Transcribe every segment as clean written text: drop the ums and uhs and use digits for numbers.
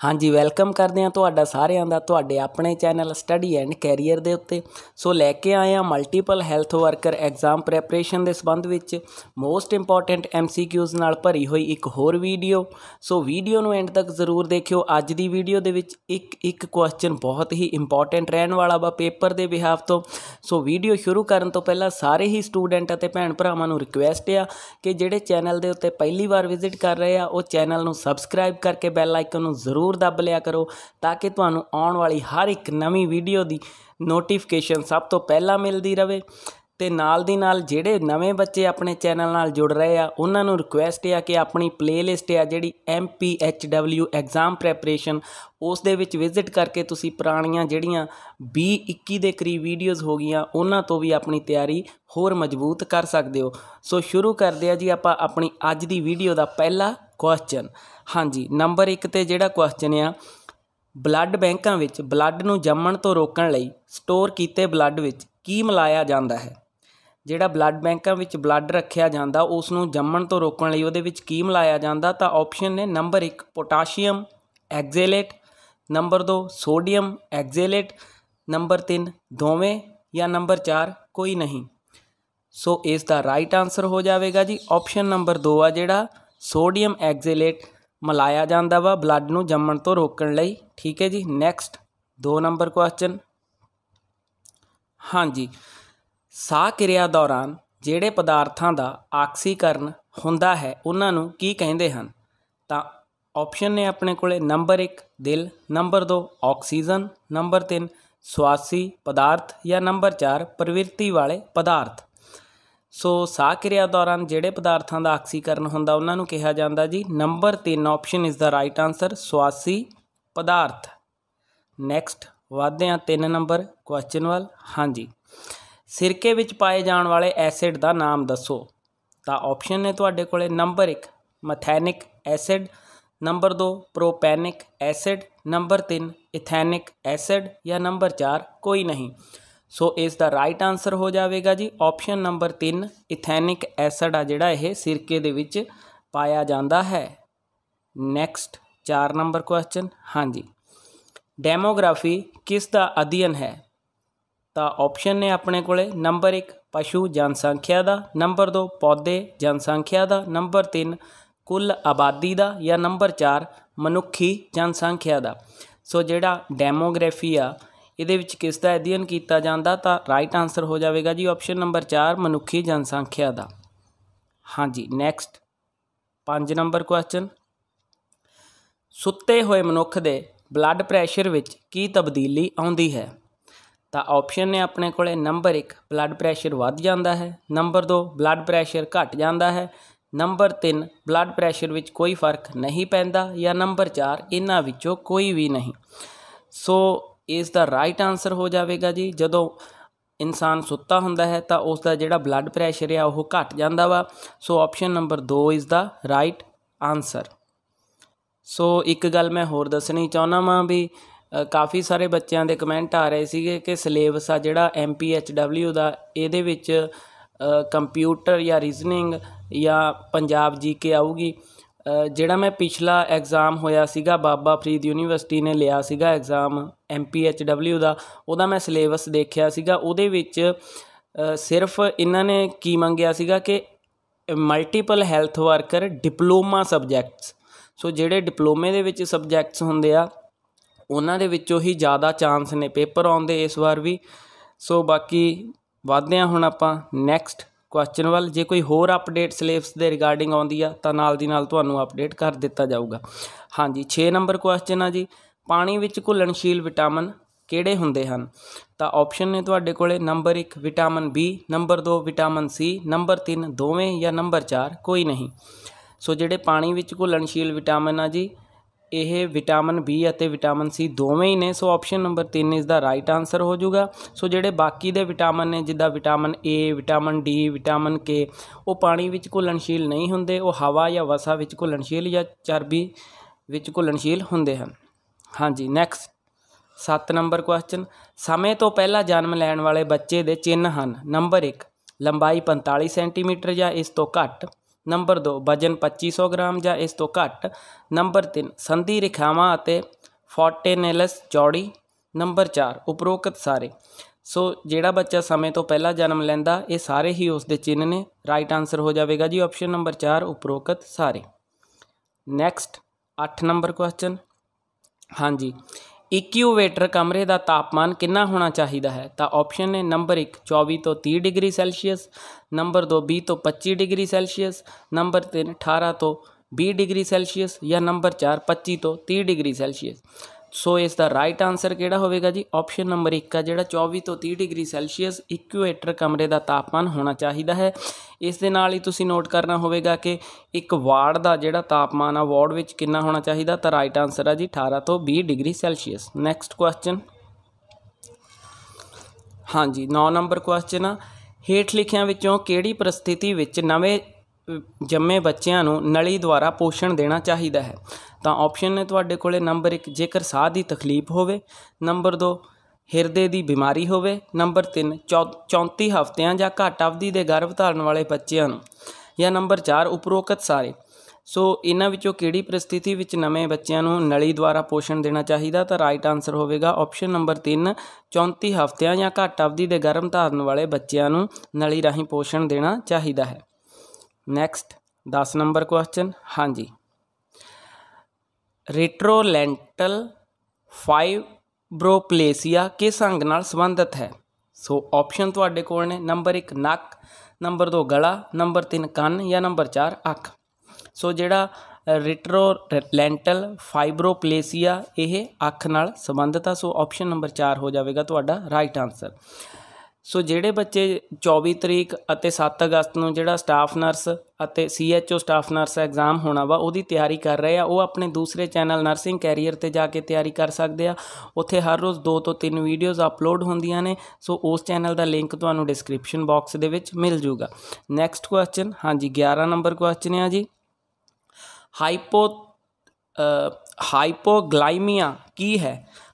हाँ जी वेलकम करते हैं तो सारिया का तुहाडे अपने चैनल स्टडी एंड कैरियर के उत्ते। सो लैके आए हैं multiple health worker exam preparation के संबंध में most important M C Qs नाल भरी हुई एक होर वीडियो। सो वीडियो नूं एंड तक जरूर देखियो। अज की वीडियो दे विच एक क्वेश्चन बहुत ही इंपोर्टेंट रहने वाला वा पेपर के बिहाफ तो। सो वीडियो शुरू करन तो पहला सारे ही स्टूडेंट अते भैन भरावां नूं रिक्वेस्ट आ कि जिहड़े चैनल के उत्ते पहली बार विजिट कर रहे हैं वो चैनल नूं सबसक्राइब करके बैल आइकन नूं जरूर दब लिया करो ताकि तुहानू आउण वाली हर एक नवीं वीडियो की नोटिफिकेशन सब तो पहला मिलती रहे। तो नाल दी नाल जिहड़े नवे बच्चे अपने चैनल नाल जुड़ रहे हैं उन्होंने रिक्वेस्ट है कि अपनी प्लेलिस्ट है जिहड़ी MPHW एग्जाम प्रैपरेशन उस दे विच विजिट करके तुसी पुरानियां जिहड़ियां 20-21 दे करीब वीडियोज़ हो गई उन्हां तो भी अपनी तैयारी होर मजबूत कर सकते हो। सो शुरू करते हैं जी आपां अपनी अज दी वीडियो का पहला क्वेश्चन। हाँ जी नंबर 1 ते जिहड़ा क्वेश्चन आ ब्लड बैंकों में ब्लड नूं जम्मण तो रोकण लई स्टोर कीते ब्लड विच की मिलाया जाता है। जिहड़ा ब्लड बैंकों में ब्लड रखिया जाता उसनूं जम्मण तो रोकण लई उहदे विच की मिलाया जाता तां ऑप्शन ने number 1 potassium oxalate, number 2 sodium oxalate, number 3 दोवें या नंबर 4 कोई नहीं। सो इसका राइट आंसर हो जाएगा जी ऑप्शन नंबर 2 आ जिहड़ा सोडियम एग्जेलेट मिलाया जाता वा ब्लड नूं जम्मण तो रोकण लई। ठीक है जी नैक्सट 2 नंबर क्वेश्चन। हाँ जी साह क्रिया दौरान जिहड़े पदार्थां दा आक्सीकरण हुंदा है उन्हां नूं की कहिंदे हन? तां ऑप्शन ने अपने कोले नंबर 1 दिल, नंबर 2 ऑक्सीजन, नंबर 3 स्वासी पदार्थ या नंबर 4 प्रवृत्ति वाले पदार्थ। सो साह क्रिया दौरान जिहड़े पदार्थों का आक्सीकरण होंदा उन्होंने कहा जाता जी number 3 option is the right answer स्वासी पदार्थ। नैक्सट वादते हैं 3 नंबर क्वेश्चन वाल। हाँ जी सिरके विच पाए जाण वाले एसिड का नाम दसो। तो ऑप्शन ने तुहाडे कोले number 1 methanoic acid, number 2 propanoic acid, number 3 ethanoic acid या नंबर 4 कोई नहीं। सो इसका राइट आंसर हो जाएगा जी ऑप्शन नंबर 3 इथैनिक एसिड आ जिहड़ा यह सिरके दे विच पाया जाता है। Next 4 number question. हाँ जी डेमोग्राफी किस दा अध्ययन है? तो ऑप्शन ने अपने कोले नंबर 1 पशु जनसंख्या का, नंबर 2 पौधे जनसंख्या का, नंबर 3 कुल आबादी का या नंबर 4 मनुखी जनसंख्या का। सो जिहड़ा डेमोग्राफी आ ਇਹਦੇ ਵਿੱਚ किस ਦਾ ਅਧਿਐਨ ਕੀਤਾ ਜਾਂਦਾ ਤਾਂ राइट आंसर हो जाएगा जी ऑप्शन नंबर 4 मनुखी जनसंख्या का। हाँ जी नैक्सट 5 नंबर क्वेश्चन। ਸੁੱਤੇ ਹੋਏ ਮਨੁੱਖ ਦੇ ਬਲੱਡ ਪ੍ਰੈਸ਼ਰ ਵਿੱਚ ਕੀ ਤਬਦੀਲੀ ਆਉਂਦੀ ਹੈ? ਤਾਂ ऑप्शन ने अपने ਕੋਲੇ नंबर 1 ਬਲੱਡ ਪ੍ਰੈਸ਼ਰ ਵੱਧ ਜਾਂਦਾ ਹੈ, नंबर 2 ਬਲੱਡ ਪ੍ਰੈਸ਼ਰ ਘਟ ਜਾਂਦਾ ਹੈ, नंबर 3 ਬਲੱਡ ਪ੍ਰੈਸ਼ਰ ਵਿੱਚ कोई फर्क नहीं ਪੈਂਦਾ ਜਾਂ नंबर 4 ਇਹਨਾਂ ਵਿੱਚੋਂ कोई भी नहीं। सो इस दा राइट आंसर हो जाएगा जी जदों इंसान सुत्ता हुंदा है तो उसका जिहड़ा ब्लड प्रैशर है वह घट जाता वा। So option number 2 is the right answer. So एक गल मैं होर दसनी चाहुंदा वां भी काफ़ी सारे बच्चों के कमेंट आ रहे सीगे कि सिलेबस आ जिहड़ा MPHW दा इहदे विच कंप्यूटर या रीजनिंग या पंजाब GK आऊगी। जिहड़ा मैं पिछला एग्जाम होया सीगा बाबा फरीद यूनिवर्सिटी ने लिया सीगा एग्जाम MPHW दा उहदा मैं सिलेबस देखिया सीगा उहदे विच सिर्फ इन्हां ने की मंगिया सीगा कि multiple health worker diploma subjects. So जिहड़े डिप्लोमे दे विच सबजैक्ट्स हुंदे आ उहनां दे विचों ही ज़्यादा चांस ने पेपर आउंदे इस बार भी। सो बाकी वधदे आ हुण आपां नैक्सट क्वेश्चन वाल। जे कोई होर अपडेट सिलेबस के रिगार्डिंग आती है तो नाल दी नाल तुहानू अपडेट कर दिता जाऊगा। हाँ जी 6 नंबर क्वेश्चन आ जी पानी विच घुलनशील विटामिन किहड़े हुंदे हन? तो ऑप्शन ने तुहाडे कोले number 1 vitamin B, number 2 vitamin C, number 3 दोवें या नंबर 4 कोई नहीं। सो जिहड़े पानी विच घुलनशील विटामिन आ जी ये विटामिन बी और विटामिन सी दोवें ही ने। सो ऑप्शन नंबर 3 इस दा राइट आंसर हो जाऊगा। सो जिहड़े बाकी दे विटामिन ने जिदा vitamin A, vitamin D, vitamin K वो पानी विच घुलनशील नहीं हुंदे, वो हवा या वसा विच घुलनशील या चरबी विच घुलनशील हुंदे हन। हाँ जी नैक्सट 7 नंबर क्वेश्चन। समय तो पहला जन्म लैण वाले बच्चे दे चिन्ह हन। नंबर 1 लंबाई 45 सेंटीमीटर या इस तो घट, नंबर दो वजन 2500 ग्राम या इस तो घट। नंबर तीन संधि रेखावां अते फोर्टेनेलस चौड़ी। नंबर चार उपरोक्त सारे। सो जिहड़ा बच्चा समय तो पहला जन्म लैंदा ये सारे ही उसके चिन्ह ने। राइट आंसर हो जाएगा जी ऑप्शन नंबर चार उपरोक्त सारे। Next 8 number question. हाँ जी इक्यूवेटर कमरे का तापमान कितना होना चाहिए है तो ऑप्शन है नंबर एक 24 तो 30 डिग्री सैल्सीयस। नंबर दो 20 तो 25 डिग्री सैल्सीयस। नंबर तीन 18 तो 20 डिग्री सैल्सीयस या नंबर चार 25 तो 30 डिग्री सैल्सीयस। सो इसका राइट आंसर केड़ा होगा जी ऑप्शन नंबर एक का जोड़ा 24 तो 30 डिग्री सैल्सीयस इक्यूएटर कमरे का तापमान होना चाहिए है। इस दे नाल ही तुसीं नोट करना होगा कि एक वार्ड का जोड़ा तापमान आ वार्ड विच कितना होना चाहिए तो राइट आंसर है जी 18 तो 20 डिग्री सैल्सीयस। Next question. हाँ जी 9 नंबर क्वेश्चन आ हेठ लिखियां विचों किहड़ी परिस्थिति विच नवे जम्मे बच्चों नूं नली द्वारा पोषण देना चाहिए है तो ऑप्शन है तुहाडे कोले नंबर एक जेकर साह की तकलीफ होवे। नंबर दो हिरदे की बीमारी होवे। नंबर तीन 34 हफ्तियां या घट अवधि के गर्भ धारण वाले बच्चों या नंबर चार उपरोक्त सारे। सो इन्हां विचों किहड़ी परिस्थिति विच नवे बच्चों नूं नली द्वारा पोषण देना चाहिए तो राइट आंसर होगा ऑप्शन नंबर तीन 34 हफ्तियां या घट अवधि के गर्भ धारण वाले बच्चों नूं नली राही पोषण देना चाहिए है। Next 10 number question. हाँ जी रेट्रोलेंटल फाइब्रोप्लेसिया किस अंग नाल संबंधित है सो ऑप्शन तुहाडे कोल ने नंबर एक नक। नंबर दो गला। नंबर तीन कान या नंबर चार अख। सो जिहड़ा रेट्रोलेंटल फाइब्रोप्लेसिया यह अख नाल संबंधित है सो ऑप्शन नंबर चार हो जाएगा तुहाडा राइट आंसर। सो जिहड़े बच्चे 24 तरीक अते 7 अगस्त नूं जिहड़ा स्टाफ नर्स अते CHO स्टाफ नर्स एग्जाम होना वा उहदी तैयारी कर रहे हैं वो अपने दूसरे चैनल नर्सिंग कैरियर ते जाके तैयारी कर सकते हैं। उत्थे हर रोज़ 2 तो 3 वीडियोज़ अपलोड होंदियां ने सो उस चैनल का लिंक तुहानूं डिस्क्रिप्शन बॉक्स दे विच मिल जूगा। Next question. हाँ जी 11 नंबर क्वेश्चन है जी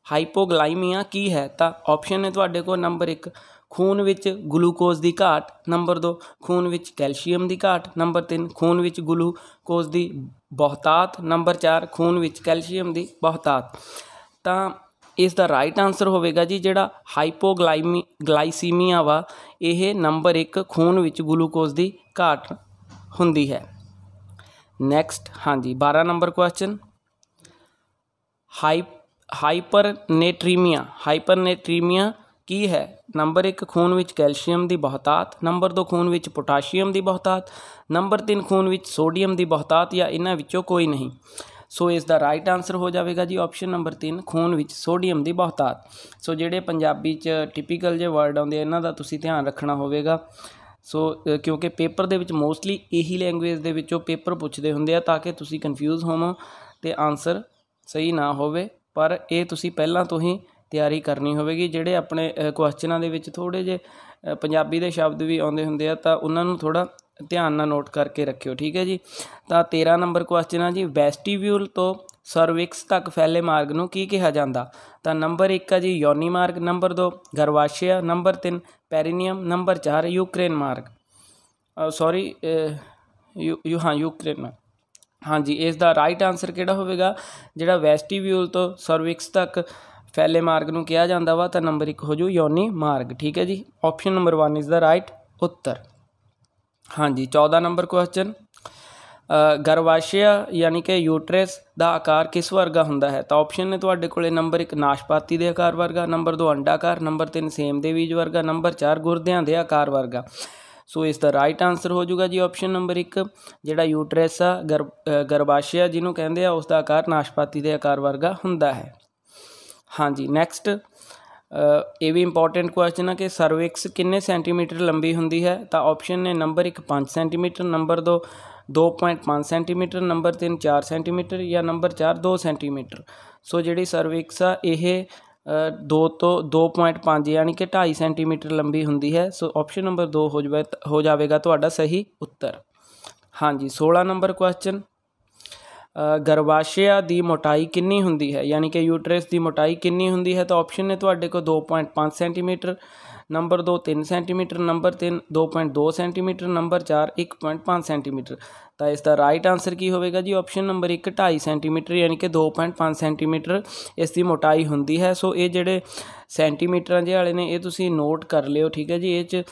हाइपोग्लाइमिया की है तो ऑप्शन है तुहाडे कोल नंबर एक खून विच ग्लूकोज की घाट। नंबर दो खून विच कैल्शियम की घाट। नंबर तीन खून विच ग्लूकोज की बहुतात। नंबर चार खून विच कैल्शियम की बहुतात। तो इसका राइट आंसर होगा जी जिहड़ा हाइपोग्लाइसीमिया वा यह नंबर एक खून विच ग्लूकोज की घाट हुंदी है। नैक्सट हाँ जी 12 नंबर क्वेश्चन। हाइपरनेट्रीमिया की है नंबर एक खून विच कैल्शियम की बहुतात। नंबर दो खून विच पोटाशियम की बहुतात। नंबर तीन खून विच सोडियम की बहुतात या इन्हां विचों कोई नहीं। सो इसका राइट आंसर हो जाएगा जी ऑप्शन नंबर तीन खून विच सोडियम की बहुतात। सो जिहड़े पंजाबी च टिपिकल जे वर्ड आउंदे इन्हां दा तुसीं ध्यान रखना होवेगा। सो क्योंकि पेपर दे विच मोस्टली यही लैंगुएज दे विचों पेपर पुछदे हुंदे आ ताकि तुसीं कन्फ्यूज़ होवो ते आंसर सही ना होवे पर ये तुसीं पहलां तो ही तैयारी करनी होगी। जिहड़े अपने क्वेश्चनों के थोड़े जे पंजाबी दे शब्द भी आउंदे हुंदे आ तां उन्हां नूं थोड़ा ध्यान नाल नोट करके रखियो ठीक है जी। तो 13 नंबर क्वेश्चन है जी वैस्टिव्यूल तो सर्विक्स तक फैले मार्ग नूं की कहा जाता तो नंबर एक है जी योनी मार्ग। नंबर दो गर्भाशय। नंबर तीन पेरीनियम। नंबर चार यूक्रेन मार्ग यूक्रेन मार्ग। हाँ जी इसका राइट आंसर केड़ा होगा जिहड़ा वैस्टिव्यूल तो सर्विक्स तक फैले मार्ग नूं कहा जाता वा तो नंबर एक हो जू योनी मार्ग ठीक है जी। Option number 1 is the right उत्तर। हाँ जी 14 नंबर क्वेश्चन गर्भाशय यानी कि यूट्रस का आकार किस वर्गा हुंदा है तो ऑप्शन ने तुहाडे कोले नंबर एक नाशपाती के आकार वर्गा। नंबर दो अंडाकार। नंबर तीन सेम के बीज वर्गा। नंबर चार गुरदियां के आकार वर्गा। सो इसका राइट आंसर हो जाएगा जी ऑप्शन नंबर एक जिहड़ा यूट्रस आ गर्भाशय जिन्हों कहते हैं उसका आकार नाशपाती के आकार वर्गा हुंदा है। हाँ जी नैक्सट ये भी इंपॉर्टेंट क्वेश्चन है कि सर्विक्स कितने सेंटीमीटर लंबी हुंदी है तो ऑप्शन ने नंबर एक 5 सेंटीमीटर। नंबर दो 2.5 सेंटीमीटर। नंबर तीन 4 सेंटीमीटर या नंबर चार 2 सेंटीमीटर। सो जिहड़ी सर्विक्स आ यह 2 तो 2.5 यानी कि 2.5 सेंटीमीटर लंबी हुंदी है। सो ऑप्शन नंबर 2 हो जाएगा तुहाडा सही उत्तर। हाँ जी 16 नंबर क्वेश्चन गर्भाशय की मोटाई कितनी हुंदी है यानी कि यूट्रस की मोटाई कितनी हुंदी है तो ऑप्शन ने तुहाडे को 2.5 सेंटीमीटर नंबर दो 3 सेंटीमीटर, नंबर तीन 2.2 सेंटीमीटर, नंबर चार 1.5 सेंटीमीटर। तो इसका राइट आंसर की होगा जी ऑप्शन नंबर एक 2.5 सेंटीमीटर, यानी कि 2.5 सेंटीमीटर इसकी मोटाई होंगी है। सो ये जोड़े सेंटीमीटर जे वाले ने ये नोट कर लियो, ठीक है जी। ये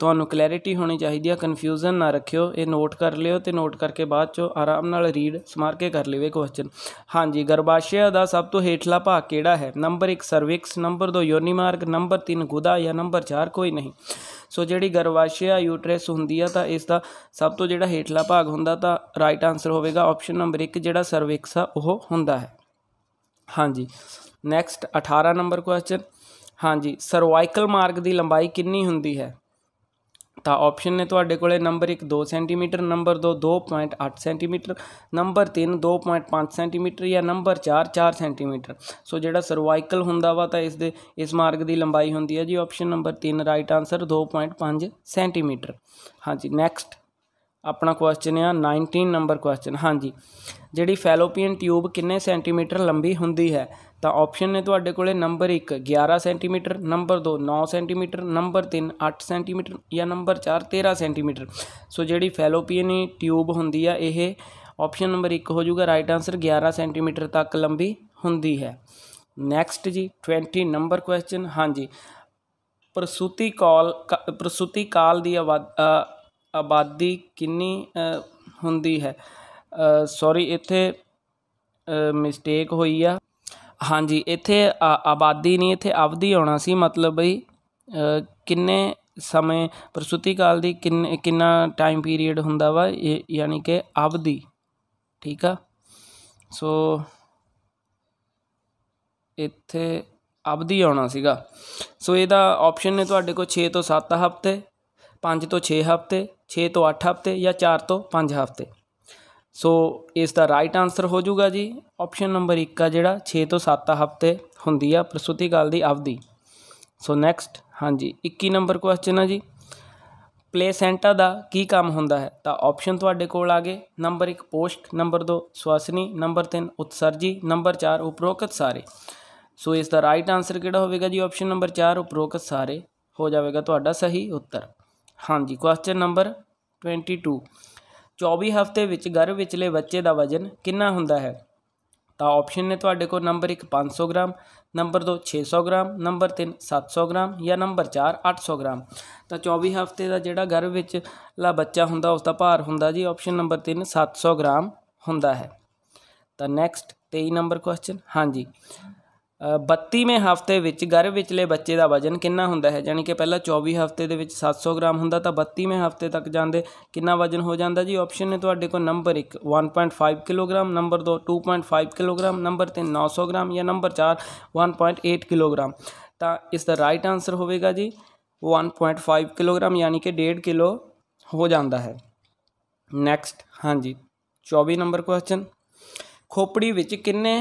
तो क्लैरिटी होनी चाहिए, कन्फ्यूजन ना रखियो, ये नोट कर लियो तो नोट करके बाद चो आराम नाल रीड समार के कर लिवे क्वेश्चन। हाँ जी, गर्भाशय का सब तो हेठला भाग केड़ा है? नंबर एक सर्विक्स, नंबर दो योनी मार्ग, नंबर तीन गुदा, या नंबर चार कोई नहीं। सो जी गर्भाशय यूट्रस होंगी है तो इसका सब तो जोड़ा हेठला भाग होंदा, तो राइट आंसर होगा ऑप्शन नंबर एक जोड़ा सर्विक्स आ वह होंदा है। हाँ जी, नैक्सट 18 नंबर क्वेश्चन। हाँ जी, सर्वाइकल मार्ग की लंबाई कितनी होंदी है? तो ऑप्शन ने तुहाडे कोले नंबर एक 2 सेंटीमीटर, नंबर दो 2.8 सेंटीमीटर, नंबर तीन 2.5 सेंटीमीटर, या नंबर चार 4 सेंटीमीटर। सो जो सर्वाइकल हुंदा वा तो इसके इस मार्ग की लंबाई होंदी है जी ऑप्शन नंबर तीन, राइट आंसर 2.5 सेंटीमीटर। हाँ जी, नैक्सट अपना क्वेश्चन है 19 नंबर क्वेश्चन। हाँ जी, जिहड़ी फैलोपियन ट्यूब कितने सेंटीमीटर लंबी होंदी है? तो ऑप्शन ने तुहाडे कोले नंबर एक 11 सेंटीमीटर, नंबर दो 9 सेंटीमीटर, नंबर तीन 8 सेंटीमीटर, या नंबर चार 13 सेंटीमीटर। सो जिहड़ी फैलोपियन ट्यूब होंदी है ये ऑप्शन नंबर एक हो जाएगा, राइट आंसर 11 सेंटीमीटर तक लंबी होंदी है। नैक्सट जी 20 नंबर क्वेश्चन। हाँ जी, प्रसूति काल की आबादी कितनी होंदी है? सॉरी इत्थे मिस्टेक हुई है। हाँ जी, इत्थे आबादी नहीं, इत्थे अवधि आना सी, मतलब बई किन्ने समय प्रसूति काल दी किन्ना टाइम पीरियड हुंदा वा, यानी कि अवधि, ठीक है। सो इत्थे अवधि आना सीगा। सो इहदा ऑप्शन ने तुहाडे कोल 6 तो 7 हफ्ते, 5 तो 6 हफ्ते, 6 तो 8 हफ्ते, या 4 तो 5 हफ्ते। सो इसका राइट आंसर हो जाएगा जी ऑप्शन नंबर एक का जोड़ा 6 तो 7 हफ्ते होंदी है प्रसूति काल की अवधि। सो नैक्सट हाँ जी 21 नंबर क्वेश्चन है जी, प्लेसेंटा का की काम होंदा है? तो ऑप्शन तुहाडे कोल आ गए, नंबर एक पोस्ट, नंबर दो श्वासनी, नंबर तीन उत्सर्जी, नंबर चार उपरोक्त सारे। सो इसका राइट आंसर किहड़ा होगा जी ऑप्शन नंबर चार उपरोक्त सारे हो जाएगा तुहाडा सही उत्तर। हाँ जी, क्वेश्चन नंबर 22। 24 हफ्ते विच गर्भ विचले बच्चे का वजन कितना होंदा है? तो ऑप्शन ने तुहाडे कोल नंबर एक 500 ग्राम, नंबर दो 600 ग्राम, नंबर तीन 700 ग्राम, या नंबर चार 800 ग्राम। तो 24 हफ्ते का जोड़ा गर्भ विचला बच्चा होंदा उसका भार होंदा जी ऑप्शन नंबर तीन 700 ग्राम होंदा है। तो नैक्सट 23 नंबर क्वेश्चन। हाँ जी, 32वें हफ्ते विच गर्भ विचले बच्चे का वजन कितना होंदा है? यानी कि पहला 24 हफ्ते दे विच 700 ग्राम होंदा, तो 32वें हफ्ते तक जांदे कितना वजन हो जांदा जी? ऑप्शन ने तुहाडे कोल नंबर एक 1.5 किलोग्राम, नंबर दो 2.5 किलोग्राम, नंबर तीन 900 ग्राम, या नंबर चार 1.8 किलोग्राम। तो इसका राइट आंसर होगा जी 1.5 किलोग्राम, यानी कि 1.5 किलो हो जाता है। नैक्सट हाँ जी 24 नंबर क्वेश्चन। खोपड़ी विच कितने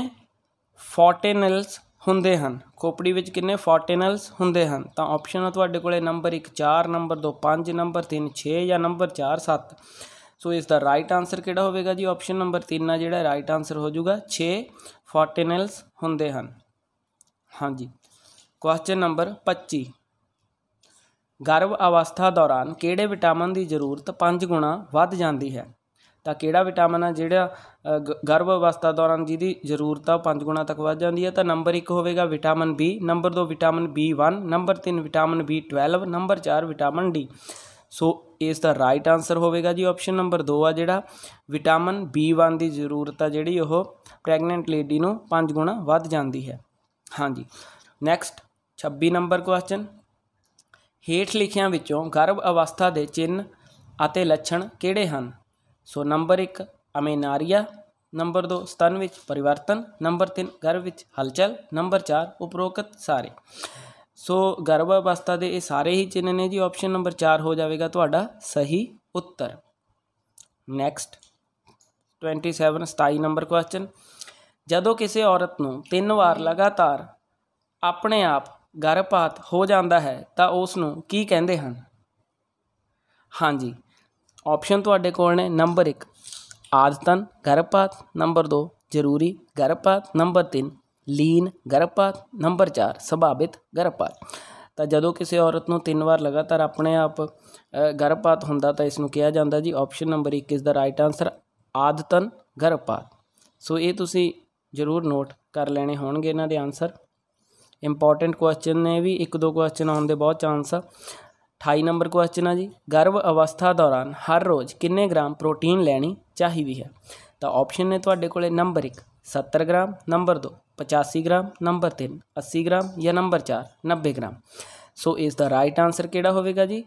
फोर्टेनल्स ਹੁੰਦੇ ਹਨ? खोपड़ी ਵਿੱਚ ਕਿੰਨੇ फोर्टेनल्स ਹੁੰਦੇ ਹਨ? ਤਾਂ ਆਪਸ਼ਨ ਆ ਤੁਹਾਡੇ ਕੋਲੇ ਨੰਬਰ 1 4, ਨੰਬਰ 2 5, ਨੰबर 3 6, ਜਾਂ ਨੰਬਰ 4 7। ਸੋ ਇਸ ਦਾ ਰਾਈਟ ਆਨਸਰ ਕਿਹੜਾ ਹੋਵੇਗਾ ਜੀ? ਆਪਸ਼ਨ ਨੰਬਰ 3 ਆ ਜਿਹੜਾ ਰਾਈਟ ਆਨਸਰ ਹੋ ਜਾਊਗਾ 6 फोर्टेनल्स ਹੁੰਦੇ ਹਨ। ਹਾਂਜੀ ਕੁਐਸਚਨ ਨੰਬਰ 25। ਗਰਭ ਅਵਸਥਾ ਦੌਰਾਨ ਕਿਹੜੇ ਵਿਟਾਮਿਨ ਦੀ ਜ਼ਰੂਰਤ 5 ਗੁਣਾ ਵੱਧ ਜਾਂਦੀ है? तो किहड़ा विटामिन है जिहड़ा गर्भ अवस्था दौरान जिहदी जरूरत आ 5 गुणा तक वध जाती है? तो नंबर एक होगा विटामिन बी, नंबर दो विटामिन B1, नंबर तीन विटामिन B12, नंबर चार विटामिन डी। सो इसका राइट आंसर होगा जी ऑप्शन नंबर 2 आ जिहड़ा विटामिन B1 की जरूरत आ जिहड़ी ओह प्रैगनेंट लेडी नूं 5 गुणा वध जाती है। हाँ जी नैक्सट 26 नंबर क्वेश्चन। हेठ लिखियां विचों गर्भ अवस्था के चिन्ह अते लक्षण किहड़े हन? सो नंबर एक अमेनारिया, नंबर दो स्तन विच परिवर्तन, नंबर तीन गर्भ विच हलचल, नंबर चार उपरोक्त सारे। सो गर्भ अवस्था के ये सारे ही चिन्ह ने जी ऑप्शन नंबर 4 हो जाएगा तुहाडा सही उत्तर। Next 27 number question. जदों किसी औरत नूं 3 वार लगातार अपने आप गर्भपात हो जाता है तो उसनूं की कहिंदे हन? हाँ जी ऑप्शन तुहाडे कोल ने नंबर एक आदतन गर्भपात, नंबर दो जरूरी गर्भपात, नंबर तीन लीन गर्भपात, नंबर चार संभावित गर्भपात। तो जदों किसी औरत नूं 3 बार लगातार अपने आप गर्भपात होंदा तो इसनूं कहा जाता जी। ऑप्शन नंबर 1 इस दा राइट आंसर आदतन गर्भपात। सो ये तुसीं जरूर नोट कर लेने होणगे इन्हां दे आंसर। इंपॉर्टेंट क्वेश्चन ने भी 1-2 क्वेश्चन आने के बहुत चांस आ। 28 नंबर क्वेश्चन है जी, गर्भ अवस्था दौरान हर रोज़ किन्ने ग्राम प्रोटीन लेनी चाहिए है। तो ऑप्शन ने तुहाडे कोले number 1 70 gram, number 2 85 gram, number 3 80 gram या नंबर 4 90 ग्राम। सो इसका राइट आंसर किहड़ा होवेगा जी?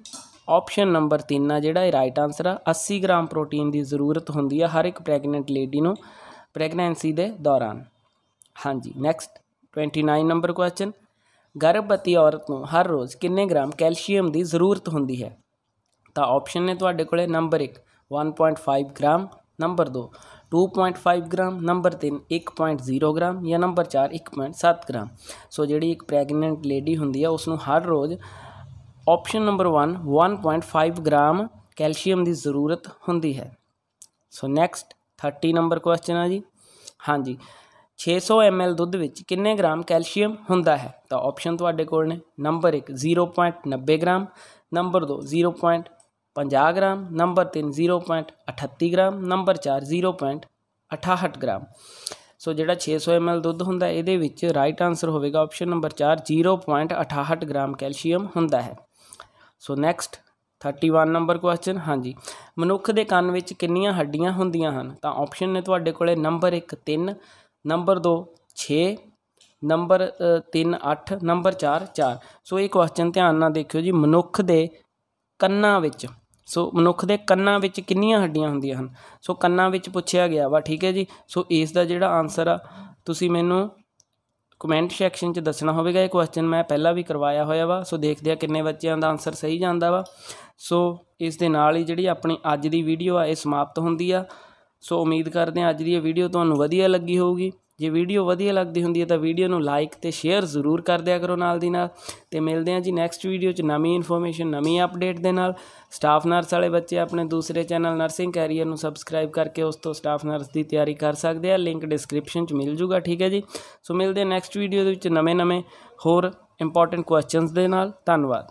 ऑप्शन नंबर 3 आ जिहड़ा राइट आंसर आ। 80 ग्राम प्रोटीन की जरूरत होंदी है हर एक प्रैगनेंट लेडी नूं प्रैगनेंसी के दौरान। हाँ जी, नैक्सट 29 नंबर क्वेश्चन, गर्भवती औरत को हर रोज़ किन्ने ग्राम कैल्शियम की जरूरत होंदी है। तो ऑप्शन ने तुहाडे कोले number 1 1.5 gram, number 2 2.5 gram, number 3 1.0 gram या नंबर 4 1.7 ग्राम। सो जिहड़ी एक प्रैगनेंट लेडी होंदी है उसनूं हर रोज़ ऑप्शन नंबर 1.5 ग्राम कैल्शियम की जरूरत होंदी है। सो नैक्सट 30 नंबर क्वेश्चन है जी। हाँ जी, 600 ml दुध विच किन्ने ग्राम कैल्शियम हुंदा है। तो ऑप्शन तुहाडे कोल ने number 1 0.90 gram, number 2 0.50 gram, number 3 0.38 gram, number 4 0.68 gram. So जिहड़ा 600 ml दुध हुंदा है इहदे विच राइट आंसर होवेगा ऑप्शन नंबर 4 0.68 ग्राम कैल्शियम हुंदा है। So next 31 number question. हाँ जी, मनुख दे कान विच किन्नियां हड्डियां हुंदियां हन। तो ऑप्शन ने तुहाडे कोले number 1 3, number 2 6, number 3 8, number 4 4। So ये क्वेश्चन ध्यान नाल देखियो जी, मनुख दे कन्नां विच। सो मनुख दे कन्नां विच किन्नियां हड्डियां हुंदियां हन? सो कन्नां विच पुछया गया वा, ठीक है जी। सो इस दा जिहड़ा आंसर आ तुसीं मैनूं कमेंट सैक्शन च दसना होवेगा। ये क्वेश्चन मैं पहला भी करवाया होया वा। सो देखदे आ किन्ने बच्चों का आंसर सही जांदा वा। सो इस दे नाल ही जिहड़ी अपनी अज दी वीडियो आ इह समाप्त हुंदी आ। सो उम्मीद करते हैं अज दी वीडियो तुहानूं वधिया लगी होगी। जे वीडियो वधिया लगती हुंदी है तो वीडियो नूं लाइक ते शेयर जरूर कर दिया करो नाल दी नाल। ते मिलदे हैं जी नैक्सट वीडियो च नवीं इन्फॉर्मेशन नवीं अपडेट दे नाल। स्टाफ नर्स वाले बच्चे अपने दूसरे चैनल नर्सिंग कैरियर नूं सबसक्राइब करके उस तो स्टाफ नर्स की तैयारी कर सकते हैं। लिंक डिस्क्रिप्शन च मिल जूगा, ठीक है जी। सो मिलते हैं नैक्सट वीडियो दे विच नवें-नवें होर इंपॉर्टेंट क्वेश्चनस दे नाल। धन्नवाद।